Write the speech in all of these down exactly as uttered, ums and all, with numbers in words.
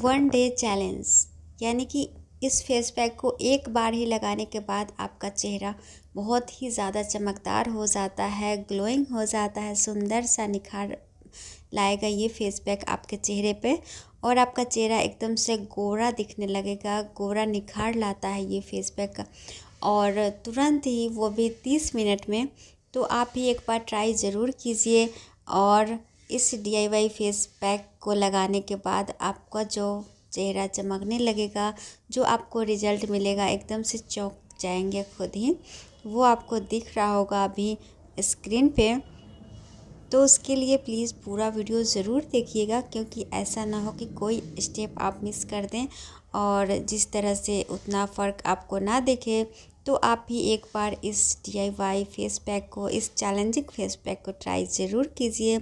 One day challenge, यानी कि इस फेस पैक को एक बार ही लगाने के बाद आपका चेहरा बहुत ही ज़्यादा चमकदार हो जाता है, ग्लोइंग हो जाता है, सुंदर सा निखार लाएगा ये फेस पैक आपके चेहरे पे और आपका चेहरा एकदम से गोरा दिखने लगेगा। गोरा निखार लाता है ये फेस पैक का और तुरंत ही, वो भी तीस मिनट में। तो आप ही एक बार ट्राई ज़रूर कीजिए और इस D I Y face pack को लगाने के बाद आपका जो चेहरा चमकने लगेगा, जो आपको रिजल्ट मिलेगा, एकदम से चौंक जाएंगे खुद ही, वो आपको दिख रहा होगा अभी स्क्रीन पे। तो उसके लिए प्लीज़ पूरा वीडियो ज़रूर देखिएगा, क्योंकि ऐसा ना हो कि कोई स्टेप आप मिस कर दें और जिस तरह से उतना फ़र्क आपको ना दिखे। तो आप भी एक बार इस D I Y face pack को, इस चैलेंजिंग फेस पैक को ट्राई ज़रूर कीजिए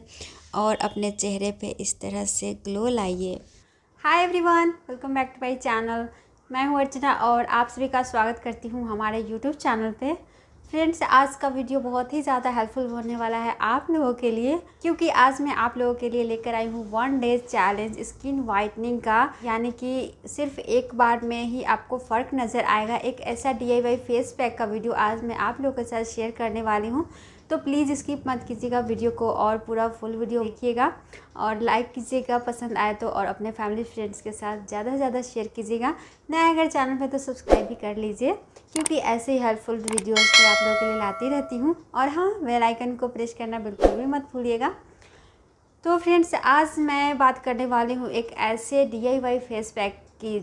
और अपने चेहरे पे इस तरह से ग्लो लाइए। Hi everyone, welcome back to my channel. मैं हूं अर्चना और आप सभी का स्वागत करती हूं हमारे यूट्यूब चैनल पे। फ्रेंड्स, आज का वीडियो बहुत ही ज़्यादा हेल्पफुल होने वाला है आप लोगों के लिए, क्योंकि आज मैं आप लोगों के लिए लेकर आई हूँ one day challenge skin whitening का। यानी कि सिर्फ एक बार में ही आपको फ़र्क नज़र आएगा। एक ऐसा D I Y face pack का वीडियो आज मैं आप लोगों के साथ शेयर करने वाली हूँ, तो प्लीज़ स्किप मत कीजिएगा वीडियो को और पूरा फुल वीडियो देखिएगा और लाइक कीजिएगा पसंद आए तो, और अपने फैमिली फ्रेंड्स के साथ ज़्यादा से ज़्यादा शेयर कीजिएगा। नया अगर चैनल पे तो सब्सक्राइब भी कर लीजिए, क्योंकि ऐसे ही हेल्पफुल वीडियोस मैं आप लोगों के लिए लाती रहती हूँ। और हाँ, बेल आइकन को प्रेस करना बिल्कुल भी मत भूलिएगा। तो फ्रेंड्स, आज मैं बात करने वाली हूँ एक ऐसे D I Y face pack की,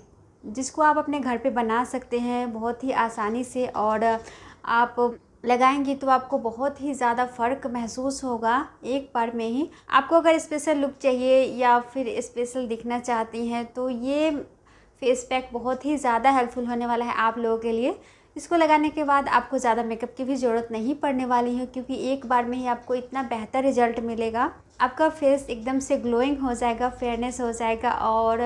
जिसको आप अपने घर पर बना सकते हैं बहुत ही आसानी से, और आप लगाएंगी तो आपको बहुत ही ज़्यादा फ़र्क महसूस होगा एक बार में ही। आपको अगर स्पेशल लुक चाहिए या फिर स्पेशल दिखना चाहती हैं तो ये फेस पैक बहुत ही ज़्यादा हेल्पफुल होने वाला है आप लोगों के लिए। इसको लगाने के बाद आपको ज़्यादा मेकअप की भी ज़रूरत नहीं पड़ने वाली है, क्योंकि एक बार में ही आपको इतना बेहतर रिजल्ट मिलेगा। आपका फेस एकदम से ग्लोइंग हो जाएगा, फेयरनेस हो जाएगा और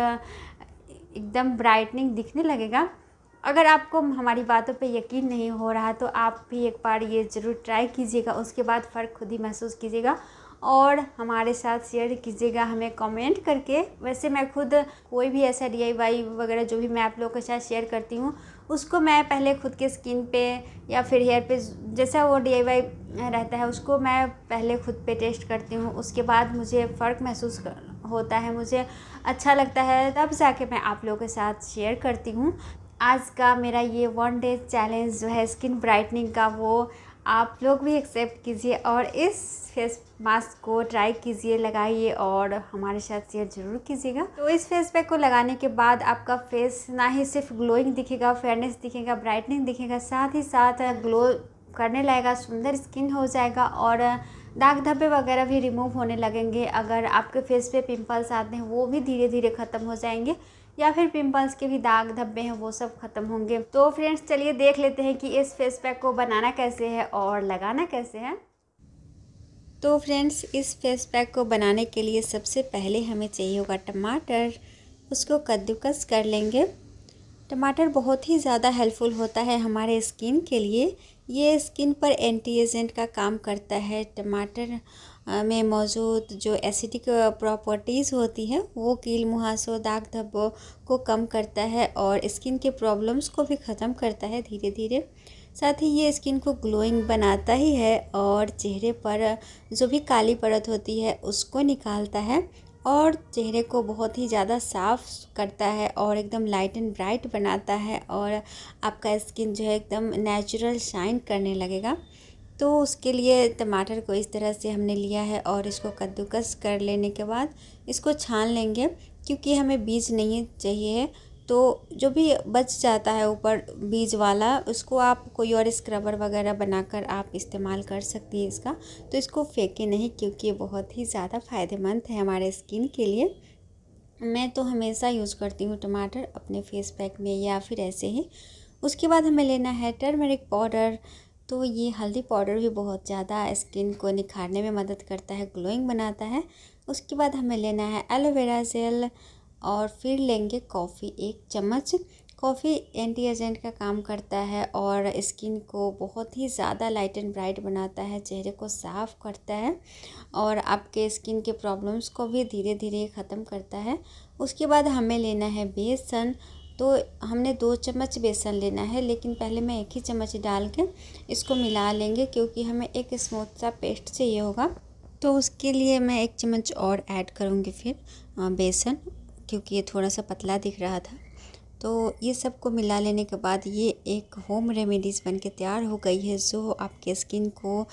एकदम ब्राइटनिंग दिखने लगेगा। अगर आपको हमारी बातों पे यकीन नहीं हो रहा तो आप भी एक बार ये ज़रूर ट्राई कीजिएगा, उसके बाद फ़र्क खुद ही महसूस कीजिएगा और हमारे साथ शेयर कीजिएगा हमें कमेंट करके। वैसे मैं खुद कोई भी ऐसा डी आई वाई वगैरह जो भी मैं आप लोगों के साथ शेयर करती हूँ, उसको मैं पहले खुद के स्किन पे या फिर हेयर पे, जैसा वो डी आई वाई रहता है उसको मैं पहले खुद पे टेस्ट करती हूँ, उसके बाद मुझे फ़र्क महसूस होता है, मुझे अच्छा लगता है, तब जाके मैं आप लोगों के साथ शेयर करती हूँ। आज का मेरा ये वन डे चैलेंज जो है स्किन ब्राइटनिंग का, वो आप लोग भी एक्सेप्ट कीजिए और इस फेस मास्क को ट्राई कीजिए, लगाइए और हमारे साथ शेयर जरूर कीजिएगा। तो इस फेस पैक को लगाने के बाद आपका फेस ना ही सिर्फ ग्लोइंग दिखेगा, फेयरनेस दिखेगा, ब्राइटनिंग दिखेगा, साथ ही साथ ग्लो करने लगेगा, सुंदर स्किन हो जाएगा और दाग धब्बे वगैरह भी रिमूव होने लगेंगे। अगर आपके फेस पे पिंपल्स आते हैं वो भी धीरे धीरे ख़त्म हो जाएंगे, या फिर पिंपल्स के भी दाग धब्बे हैं वो सब ख़त्म होंगे। तो फ्रेंड्स, चलिए देख लेते हैं कि इस फेस पैक को बनाना कैसे है और लगाना कैसे है। तो फ्रेंड्स, इस फेस पैक को बनाने के लिए सबसे पहले हमें चाहिए होगा टमाटर। उसको कद्दूकस कर लेंगे। टमाटर बहुत ही ज़्यादा हेल्पफुल होता है हमारे स्किन के लिए। ये स्किन पर एंटी एजेंट का काम करता है। टमाटर में मौजूद जो एसिडिक प्रॉपर्टीज़ होती है वो कील मुहासों, दाग धब्बों को कम करता है और स्किन के प्रॉब्लम्स को भी ख़त्म करता है धीरे धीरे। साथ ही ये स्किन को ग्लोइंग बनाता ही है और चेहरे पर जो भी काली परत होती है उसको निकालता है और चेहरे को बहुत ही ज़्यादा साफ़ करता है और एकदम लाइट एंड ब्राइट बनाता है और आपका स्किन जो है एकदम नेचुरल शाइन करने लगेगा। तो उसके लिए टमाटर को इस तरह से हमने लिया है और इसको कद्दूकस कर लेने के बाद इसको छान लेंगे, क्योंकि हमें बीज नहीं चाहिए है। तो जो भी बच जाता है ऊपर बीज वाला, उसको आप कोई और स्क्रबर वगैरह बनाकर आप इस्तेमाल कर सकती हैं इसका। तो इसको फेंके नहीं, क्योंकि ये बहुत ही ज़्यादा फ़ायदेमंद है हमारे स्किन के लिए। मैं तो हमेशा यूज़ करती हूँ टमाटर अपने फेस पैक में या फिर ऐसे ही। उसके बाद हमें लेना है टर्मरिक पाउडर। तो ये हल्दी पाउडर भी बहुत ज़्यादा स्किन को निखारने में मदद करता है, ग्लोइंग बनाता है। उसके बाद हमें लेना है एलोवेरा जेल और फिर लेंगे कॉफ़ी एक चम्मच। कॉफ़ी एंटी एजेंट का काम करता है और स्किन को बहुत ही ज़्यादा लाइट एंड ब्राइट बनाता है, चेहरे को साफ़ करता है और आपके स्किन के प्रॉब्लम्स को भी धीरे धीरे ख़त्म करता है। उसके बाद हमें लेना है बेसन, तो हमने दो चम्मच बेसन लेना है, लेकिन पहले मैं एक ही चम्मच डाल के इसको मिला लेंगे क्योंकि हमें एक स्मूथ सा पेस्ट चाहिए होगा। तो उसके लिए मैं एक चम्मच और ऐड करूँगी फिर बेसन, क्योंकि ये थोड़ा सा पतला दिख रहा था। तो ये सब को मिला लेने के बाद ये एक होम रेमेडीज़ बनके तैयार हो गई है, जो आपके स्किन को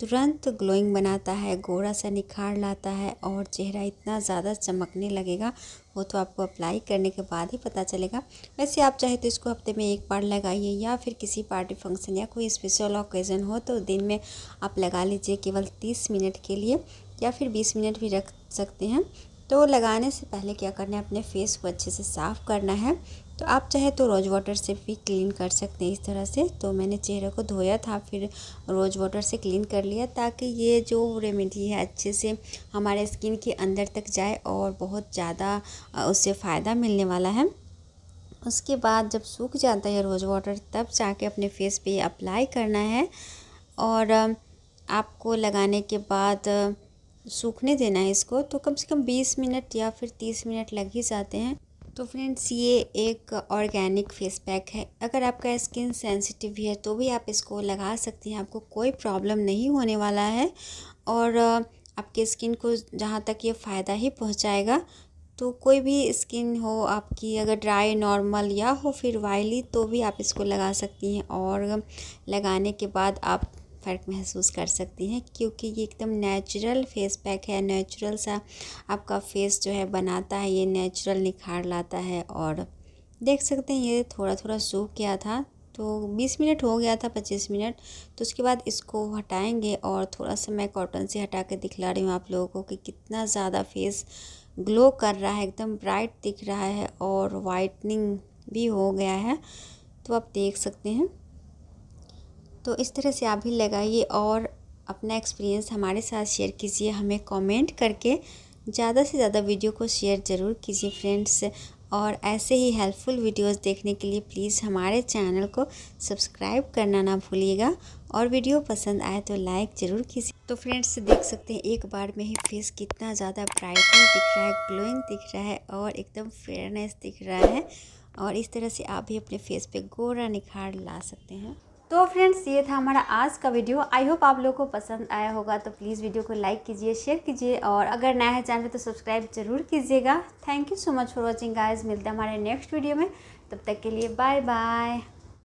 तुरंत ग्लोइंग बनाता है, गोरा सा निखार लाता है और चेहरा इतना ज़्यादा चमकने लगेगा, वो तो आपको अप्लाई करने के बाद ही पता चलेगा। वैसे आप चाहे तो इसको हफ्ते में एक बार लगाइए, या फिर किसी पार्टी फंक्शन या कोई स्पेशल ओकेज़न हो तो दिन में आप लगा लीजिए केवल तीस मिनट के लिए, या फिर बीस मिनट भी रख सकते हैं। तो लगाने से पहले क्या करना है, अपने फेस को अच्छे से साफ़ करना है। तो आप चाहे तो रोज़ वाटर से भी क्लीन कर सकते हैं इस तरह से। तो मैंने चेहरे को धोया था, फिर रोज़ वाटर से क्लीन कर लिया ताकि ये जो रेमेडी है अच्छे से हमारे स्किन के अंदर तक जाए और बहुत ज़्यादा उससे फ़ायदा मिलने वाला है। उसके बाद जब सूख जाता है रोज़ वाटर, तब जाके अपने फेस पे अप्लाई करना है और आपको लगाने के बाद सूखने देना है इसको। तो कम से कम बीस मिनट या फिर तीस मिनट लग ही जाते हैं। तो फ्रेंड्स, ये एक ऑर्गेनिक फेस पैक है। अगर आपका स्किन सेंसिटिव है तो भी आप इसको लगा सकती हैं, आपको कोई प्रॉब्लम नहीं होने वाला है और आपके स्किन को जहाँ तक ये फ़ायदा ही पहुँचाएगा। तो कोई भी स्किन हो आपकी, अगर ड्राई, नॉर्मल या हो फिर ऑयली, तो भी आप इसको लगा सकती हैं और लगाने के बाद आप फ़र्क महसूस कर सकती हैं, क्योंकि ये एकदम नेचुरल फेस पैक है। नेचुरल सा आपका फेस जो है बनाता है, ये नेचुरल निखार लाता है। और देख सकते हैं ये थोड़ा थोड़ा सूख गया था, तो बीस मिनट हो गया था, पच्चीस मिनट। तो उसके बाद इसको हटाएंगे और थोड़ा सा मैं कॉटन से हटा के दिखला रही हूँ आप लोगों को कि कितना ज़्यादा फेस ग्लो कर रहा है, एकदम ब्राइट दिख रहा है और वाइटनिंग भी हो गया है। तो आप देख सकते हैं। तो इस तरह से आप भी लगाइए और अपना एक्सपीरियंस हमारे साथ शेयर कीजिए, हमें कमेंट करके। ज़्यादा से ज़्यादा वीडियो को शेयर ज़रूर कीजिए फ्रेंड्स, और ऐसे ही हेल्पफुल वीडियोस देखने के लिए प्लीज़ हमारे चैनल को सब्सक्राइब करना ना भूलिएगा, और वीडियो पसंद आए तो लाइक ज़रूर कीजिए। तो फ्रेंड्स, देख सकते हैं एक बार में ही फेस कितना ज़्यादा ब्राइटनिंग दिख रहा है, ग्लोइंग दिख रहा है और एकदम फेयरनेस दिख रहा है। और इस तरह से आप भी अपने फेस पर गोरा निखार ला सकते हैं। तो फ्रेंड्स, ये था हमारा आज का वीडियो। आई होप आप लोगों को पसंद आया होगा। तो प्लीज़ वीडियो को लाइक कीजिए, शेयर कीजिए और अगर नया है चैनल पे तो सब्सक्राइब ज़रूर कीजिएगा। Thank you so much for watching guys. मिलते हैं हमारे नेक्स्ट वीडियो में, तब तक के लिए बाय बाय।